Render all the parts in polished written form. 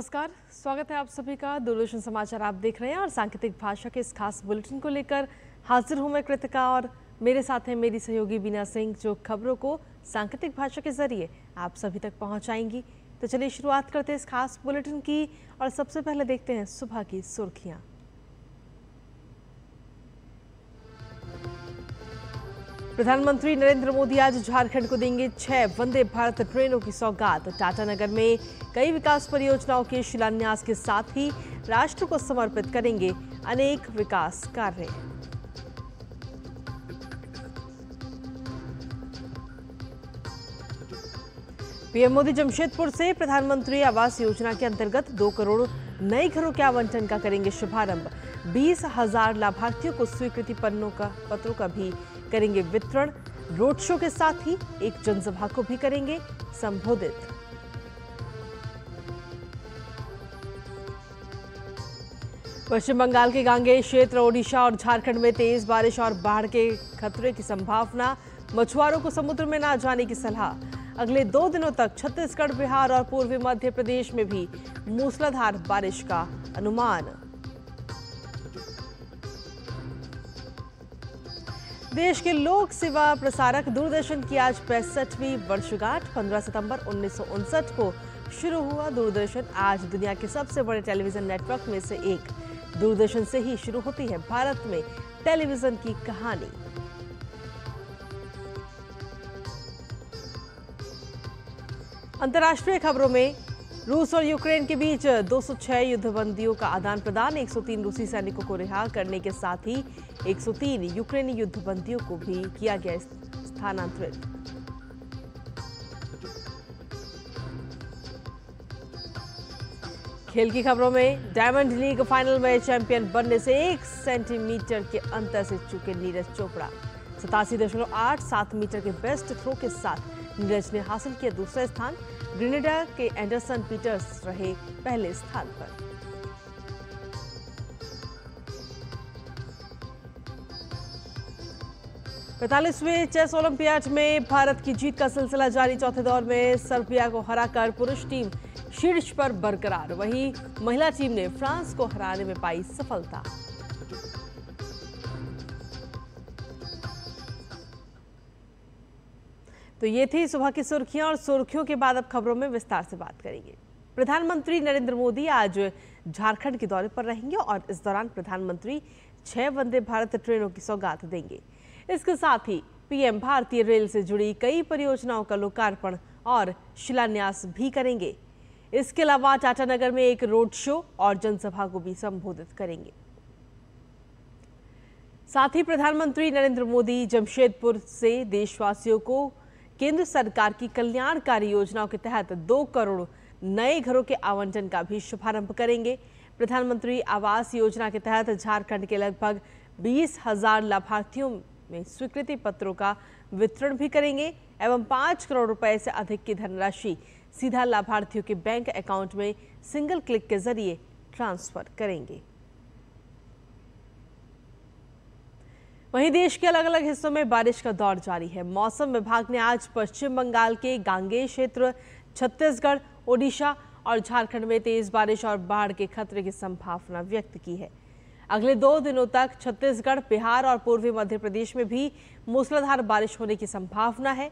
नमस्कार, स्वागत है आप सभी का। दूरदर्शन समाचार आप देख रहे हैं और सांकेतिक भाषा के इस खास बुलेटिन को लेकर हाजिर हूं मैं कृतिका, और मेरे साथ हैं मेरी सहयोगी बीना सिंह, जो खबरों को सांकेतिक भाषा के जरिए आप सभी तक पहुंचाएंगी। तो चलिए शुरुआत करते हैं इस खास बुलेटिन की, और सबसे पहले देखते हैं सुबह की सुर्खियाँ। प्रधानमंत्री नरेंद्र मोदी आज झारखंड को देंगे 6 वंदे भारत ट्रेनों की सौगात। टाटा नगर में कई विकास परियोजनाओं के शिलान्यास के साथ ही राष्ट्र को समर्पित करेंगे अनेक विकास कार्य। पीएम मोदी जमशेदपुर से प्रधानमंत्री आवास योजना के अंतर्गत 2 करोड़ नए घरों के आवंटन का करेंगे शुभारंभ। 20,000 लाभार्थियों को स्वीकृति पत्रों का भी करेंगे वितरण। रोड शो के साथ ही एक जनसभा को भी करेंगे संबोधित। पश्चिम बंगाल के गांगेय क्षेत्र, ओडिशा और झारखंड में तेज बारिश और बाढ़ के खतरे की संभावना। मछुआरों को समुद्र में ना जाने की सलाह। अगले 2 दिनों तक छत्तीसगढ़, बिहार और पूर्वी मध्य प्रदेश में भी मूसलाधार बारिश का अनुमान। देश के लोक सेवा प्रसारक दूरदर्शन की आज 65वीं वर्षगांठ। 15 सितंबर 1959 को शुरू हुआ दूरदर्शन, आज दुनिया के सबसे बड़े टेलीविजन नेटवर्क में से एक। दूरदर्शन से ही शुरू होती है भारत में टेलीविजन की कहानी। अंतर्राष्ट्रीय खबरों में, रूस और यूक्रेन के बीच 206 युद्धबंदियों का आदान प्रदान। 103 रूसी सैनिकों को रिहा करने के साथ ही 103 यूक्रेनी युद्धबंदियों को भी किया गया स्थानांतरित। खेल की खबरों में, डायमंड लीग फाइनल में चैंपियन बनने से 1 सेंटीमीटर के अंतर से चूके नीरज चोपड़ा। 87.87 मीटर के बेस्ट थ्रो के साथ नीरज ने हासिल किया दूसरा स्थान। ग्रेनेडा के एंडरसन पीटर्स रहे पहले स्थान पर। पैतालीसवें चेस ओलंपियाड में भारत की जीत का सिलसिला जारी। चौथे दौर में सर्बिया को हराकर पुरुष टीम शीर्ष पर बरकरार। वहीं महिला टीम ने फ्रांस को हराने में पाई सफलता। तो ये थी सुबह की सुर्खियां, और सुर्खियों के बाद अब खबरों में विस्तार से बात करेंगे। प्रधानमंत्री नरेंद्र मोदी आज झारखंड के दौरे पर रहेंगे, और इस दौरान प्रधानमंत्री 6 वंदे भारत ट्रेनों की सौगात देंगे। इसके साथ ही पीएम भारतीय रेल से जुड़ी कई परियोजनाओं का लोकार्पण और शिलान्यास भी करेंगे। इसके अलावा टाटा नगर में एक रोड शो और जनसभा को भी संबोधित करेंगे। साथ ही प्रधानमंत्री नरेंद्र मोदी जमशेदपुर से देशवासियों को केंद्र सरकार की कल्याणकारी योजनाओं के तहत 2 करोड़ नए घरों के आवंटन का भी शुभारंभ करेंगे। प्रधानमंत्री आवास योजना के तहत झारखंड के लगभग 20,000 लाभार्थियों में स्वीकृति पत्रों का वितरण भी करेंगे, एवं 5 करोड़ रुपए से अधिक की धनराशि सीधा लाभार्थियों के बैंक अकाउंट में सिंगल क्लिक के जरिए ट्रांसफर करेंगे। वहीं देश के अलग अलग हिस्सों में बारिश का दौर जारी है। मौसम विभाग ने आज पश्चिम बंगाल के गांगेय क्षेत्र, छत्तीसगढ़, ओडिशा और झारखंड में तेज बारिश और बाढ़ के खतरे की संभावना व्यक्त की है। अगले 2 दिनों तक छत्तीसगढ़, बिहार और पूर्वी मध्य प्रदेश में भी मूसलाधार बारिश होने की संभावना है।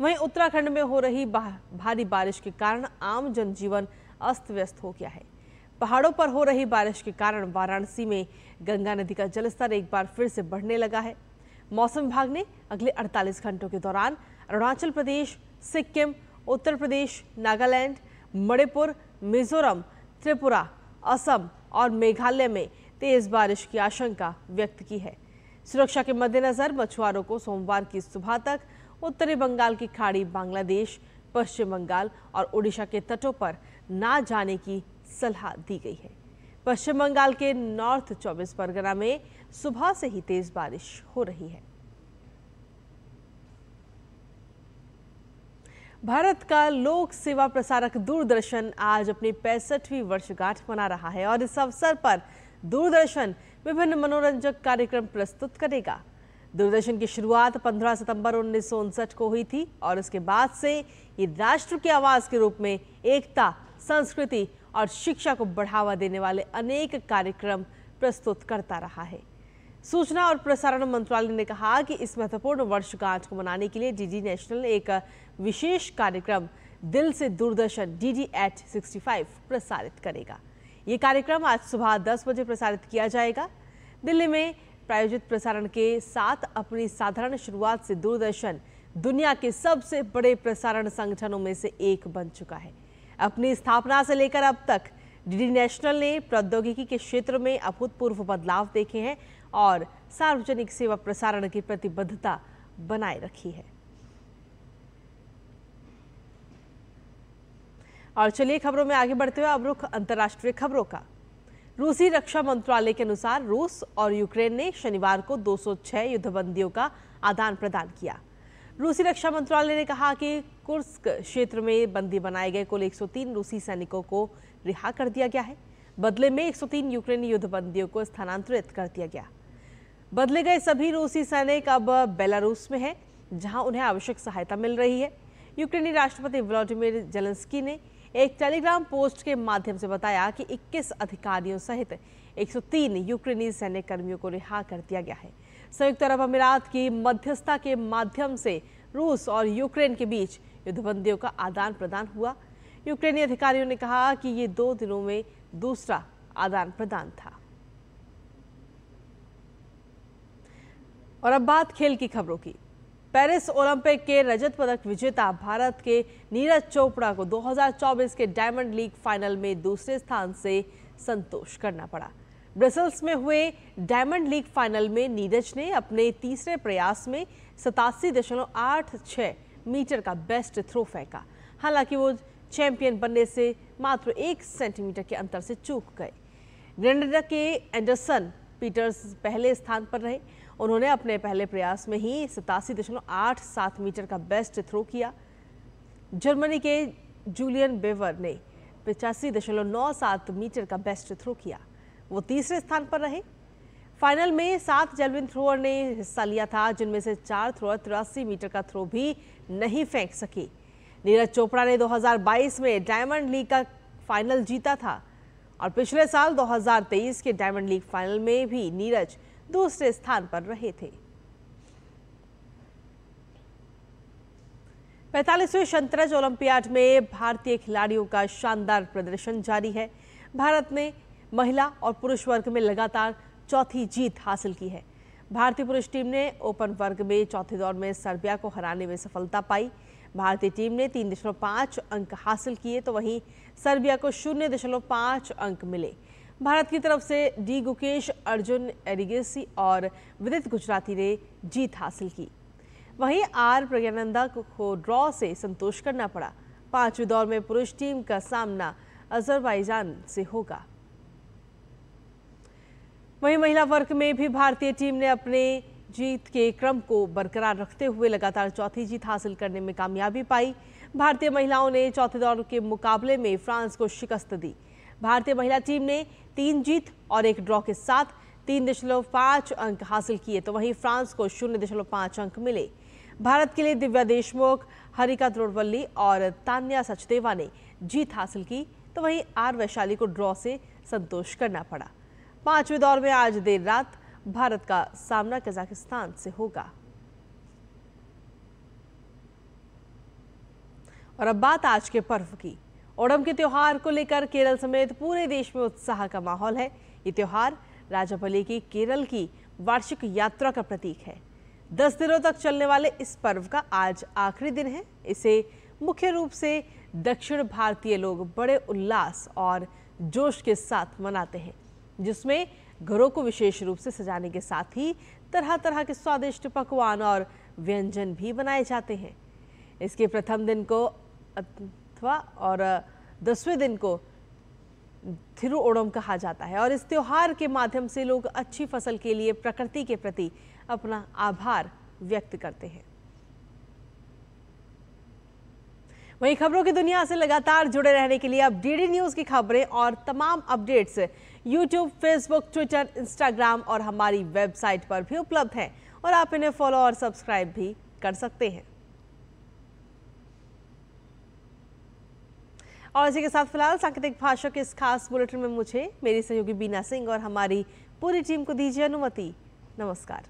वहीं उत्तराखंड में हो रही भारी बारिश के कारण आम जनजीवन अस्त व्यस्त हो गया है। पहाड़ों पर हो रही बारिश के कारण वाराणसी में गंगा नदी का जलस्तर एक बार फिर से बढ़ने लगा है। मौसम विभाग ने अगले 48 घंटों के दौरान अरुणाचल प्रदेश, सिक्किम, उत्तर प्रदेश, नागालैंड, मणिपुर, मिजोरम, त्रिपुरा, असम और मेघालय में तेज बारिश की आशंका व्यक्त की है। सुरक्षा के मद्देनजर मछुआरों को सोमवार की सुबह तक उत्तरी बंगाल की खाड़ी, बांग्लादेश, पश्चिम बंगाल और ओडिशा के तटों पर ना जाने की सलाह दी गई है। पश्चिम बंगाल के नॉर्थ 24 परगना में सुबह से ही तेज बारिश हो रही है। भारत का लोक सेवा प्रसारक दूरदर्शन आज अपनी 65वीं वर्षगांठ मना रहा है, और इस अवसर पर दूरदर्शन विभिन्न मनोरंजक कार्यक्रम प्रस्तुत करेगा। दूरदर्शन की शुरुआत 15 सितंबर 1959 को हुई थी, और इसके बाद से ये राष्ट्र की आवाज के रूप में एकता, संस्कृति और शिक्षा को बढ़ावा देने वाले अनेक कार्यक्रम प्रस्तुत करता रहा है। सूचना और प्रसारण मंत्रालय ने कहा कि इस महत्वपूर्ण वर्षगांठ को मनाने के लिए डीडी नेशनल एक विशेष कार्यक्रम दिल से दूरदर्शन DD@65 प्रसारित करेगा। ये कार्यक्रम आज सुबह 10 बजे प्रसारित किया जाएगा। दिल्ली में प्रायोजित प्रसारण के साथ अपनी साधारण शुरुआत से दूरदर्शन दुनिया के सबसे बड़े प्रसारण संगठनों में से एक बन चुका है। अपनी स्थापना से लेकर अब तक डीडी नेशनल ने प्रौद्योगिकी के क्षेत्र में अभूतपूर्व बदलाव देखे हैं और सार्वजनिक सेवा प्रसारण की प्रतिबद्धता बनाए रखी है। और चलिए खबरों में आगे बढ़ते हुए अब रुख अंतर्राष्ट्रीय खबरों का। रूसी रक्षा मंत्रालय के अनुसार रूस और यूक्रेन ने शनिवार को 206 युद्धबंदियों का आदान प्रदान किया। रूसी रक्षा मंत्रालय ने कहा कि कुर्स्क क्षेत्र में बंदी बनाए गए कुल 103 रूसी सैनिकों को रिहा कर दिया गया है। बदले में 103 यूक्रेनी युद्धबंदियों को स्थानांतरित कर दिया गया। बदले गए सभी रूसी सैनिक अब बेलारूस में हैं, जहां उन्हें आवश्यक सहायता मिल रही है। यूक्रेनी राष्ट्रपति वलोडिमिर ज़ेलेंस्की ने एक टेलीग्राम पोस्ट के माध्यम से बताया कि 21 अधिकारियों सहित 103 यूक्रेनी सैन्य कर्मियों को रिहा कर दिया गया है। संयुक्त अरब अमीरात की मध्यस्थता के माध्यम से रूस और यूक्रेन के बीच युद्धबंदियों का आदान प्रदान हुआ। यूक्रेनी अधिकारियों ने कहा कि ये 2 दिनों में दूसरा आदान प्रदान था। और अब बात खेल की खबरों की। पेरिस ओलंपिक के रजत पदक विजेता भारत के नीरज चोपड़ा को 2024 के डायमंड लीग फाइनल में दूसरे स्थान से संतोष करना पड़ा। ब्रसेल्स में हुए डायमंड लीग फाइनल में नीरज ने अपने तीसरे प्रयास में 87.86 मीटर का बेस्ट थ्रो फेंका। हालांकि वो चैंपियन बनने से मात्र 1 सेंटीमीटर के अंतर से चूक गए। ग्रेनेडा के एंडरसन पीटर्स पहले स्थान पर रहे। उन्होंने अपने पहले प्रयास में ही 87.87 मीटर का बेस्ट थ्रो किया। जर्मनी के जूलियन बेवर ने 85.97 मीटर का बेस्ट थ्रो किया। वो तीसरे स्थान पर रहे। फाइनल में 7 जेवलिन थ्रोअर ने हिस्सा लिया था, जिनमें से 4 थ्रोअर 83 मीटर का थ्रो भी नहीं फेंक सके। नीरज चोपड़ा ने 2022 में डायमंड लीग का फाइनल जीता था और पिछले साल 2023 के डायमंड लीग फाइनल में भी नीरज दूसरे स्थान पर रहे थे। 45वें शतरंज ओलंपियाड में भारतीय खिलाड़ियों का शानदार प्रदर्शन जारी है। भारत ने महिला और पुरुष वर्ग में लगातार चौथी जीत हासिल की है। भारतीय पुरुष टीम ने ओपन वर्ग में चौथे दौर में सर्बिया को हराने में सफलता पाई। भारतीय टीम ने 3.5 अंक हासिल किए तो वहीं सर्बिया को 0.5 अंक मिले। भारत की तरफ से डी गुकेश, अर्जुन एरिगेसी और विदित गुजराती ने जीत हासिल की। वहीं आर प्रज्ञानंदा को ड्रॉ से संतोष करना पड़ा। 5वें दौर में पुरुष टीम का सामना अजरबैजान से होगा। वहीं महिला वर्ग में भी भारतीय टीम ने अपने जीत के क्रम को बरकरार रखते हुए लगातार चौथी जीत हासिल करने में कामयाबी पाई। भारतीय महिलाओं ने चौथे दौर के मुकाबले में फ्रांस को शिकस्त दी। भारतीय महिला टीम ने 3 जीत और 1 ड्रॉ के साथ 3.5 अंक हासिल किए तो वहीं फ्रांस को 0.5 अंक मिले। भारत के लिए दिव्या देशमुख, हरिका त्रोड़वल्ली और तान्या सचदेवा ने जीत हासिल की तो वहीं आर वैशाली को ड्रॉ से संतोष करना पड़ा। 5वें दौर में आज देर रात भारत का सामना कजाकिस्तान से होगा। और अब बात आज के पर्व की। ओणम के त्योहार को लेकर केरल समेत पूरे देश में उत्साह का माहौल है। ये त्योहार राजाबली की केरल की वार्षिक यात्रा का प्रतीक है। 10 दिनों तक चलने वाले इस पर्व का आज आखिरी दिन है। इसे मुख्य रूप से दक्षिण भारतीय लोग बड़े उल्लास और जोश के साथ मनाते हैं, जिसमें घरों को विशेष रूप से सजाने के साथ ही तरह तरह के स्वादिष्ट पकवान और व्यंजन भी बनाए जाते हैं। इसके प्रथम दिन को अथवा और 10वें दिन को थिरु ओणम कहा जाता है और इस त्योहार के माध्यम से लोग अच्छी फसल के लिए प्रकृति के प्रति अपना आभार व्यक्त करते हैं। वहीं खबरों की दुनिया से लगातार जुड़े रहने के लिए आप डीडी न्यूज़ की खबरें और तमाम updates YouTube, Facebook, Twitter, Instagram और हमारी वेबसाइट पर भी उपलब्ध हैं और आप इन्हें फॉलो और सब्सक्राइब भी कर सकते हैं। और इसी के साथ फिलहाल सांकेतिक भाषा के इस खास बुलेटिन में मुझे, मेरी सहयोगी बीना सिंह और हमारी पूरी टीम को दीजिए अनुमति। नमस्कार।